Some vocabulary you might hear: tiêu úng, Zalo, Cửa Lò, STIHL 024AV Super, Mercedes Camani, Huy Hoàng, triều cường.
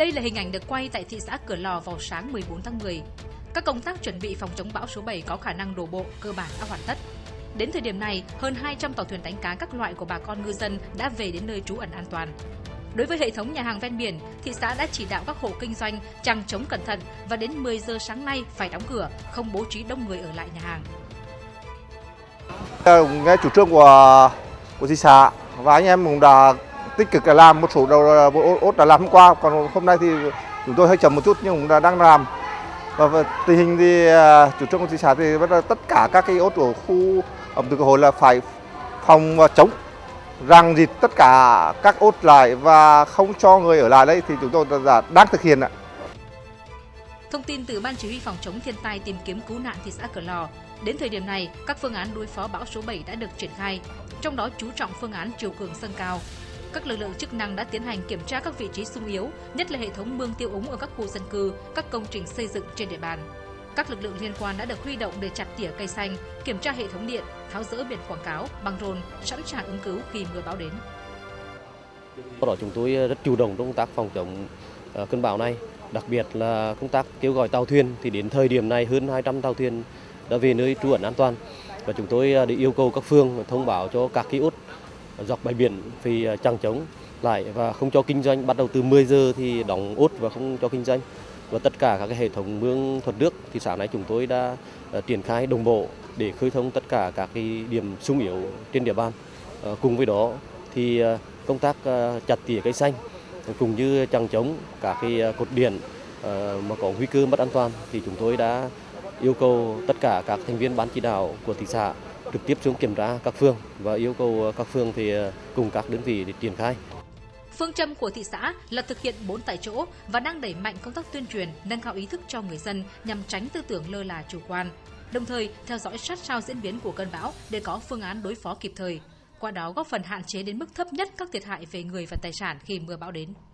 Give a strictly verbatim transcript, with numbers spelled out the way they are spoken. Đây là hình ảnh được quay tại thị xã Cửa Lò vào sáng mười bốn tháng mười. Các công tác chuẩn bị phòng chống bão số bảy có khả năng đổ bộ cơ bản đã hoàn tất. Đến thời điểm này, hơn hai trăm tàu thuyền đánh cá các loại của bà con ngư dân đã về đến nơi trú ẩn an toàn. Đối với hệ thống nhà hàng ven biển, thị xã đã chỉ đạo các hộ kinh doanh chằng chống cẩn thận và đến mười giờ sáng nay phải đóng cửa, không bố trí đông người ở lại nhà hàng. Nghe chủ trương của của thị xã và anh em cũng đã tích cực làm một số đầu bộ ốt đã làm hôm qua, còn hôm nay thì chúng tôi hơi chậm một chút nhưng cũng đã đang làm. Và tình hình thì chủ trương của thị xã thì tất cả các cái ốt của khu ẩm thực hội là phải phòng chống, rằng dịt tất cả các ốt lại và không cho người ở lại đấy, thì chúng tôi đang thực hiện ạ. Thông tin từ Ban Chỉ huy Phòng chống thiên tai tìm kiếm cứu nạn thị xã Cửa Lò, đến thời điểm này các phương án đối phó bão số bảy đã được triển khai, trong đó chú trọng phương án chiều cường dâng cao. Các lực lượng chức năng đã tiến hành kiểm tra các vị trí xung yếu, nhất là hệ thống mương tiêu úng ở các khu dân cư, các công trình xây dựng trên địa bàn. Các lực lượng liên quan đã được huy động để chặt tỉa cây xanh, kiểm tra hệ thống điện, tháo dỡ biển quảng cáo, băng rôn, sẵn sàng ứng cứu khi mưa bão đến. Đó là chúng tôi rất chủ động trong công tác phòng chống cơn bão này, đặc biệt là công tác kêu gọi tàu thuyền thì đến thời điểm này hơn hai trăm tàu thuyền đã về nơi trú ẩn an toàn, và chúng tôi đã yêu cầu các phương thông báo cho các ký ốt dọc bãi biển vì chằng chống lại và không cho kinh doanh, bắt đầu từ mười giờ thì đóng ốt và không cho kinh doanh. Và tất cả các cái hệ thống mương thuật nước thì sáng nay chúng tôi đã triển khai đồng bộ để khơi thông tất cả các cái điểm xung yếu trên địa bàn. Cùng với đó thì công tác chặt tỉa cây xanh cũng như chằng chống các cái cột điện mà có nguy cơ mất an toàn thì chúng tôi đã yêu cầu tất cả các thành viên ban chỉ đạo của thị xã trực tiếp xuống kiểm tra các phường và yêu cầu các phường thì cùng các đơn vị để triển khai. Phương châm của thị xã là thực hiện bốn tại chỗ và đang đẩy mạnh công tác tuyên truyền, nâng cao ý thức cho người dân nhằm tránh tư tưởng lơ là chủ quan. Đồng thời, theo dõi sát sao diễn biến của cơn bão để có phương án đối phó kịp thời, qua đó góp phần hạn chế đến mức thấp nhất các thiệt hại về người và tài sản khi mưa bão đến.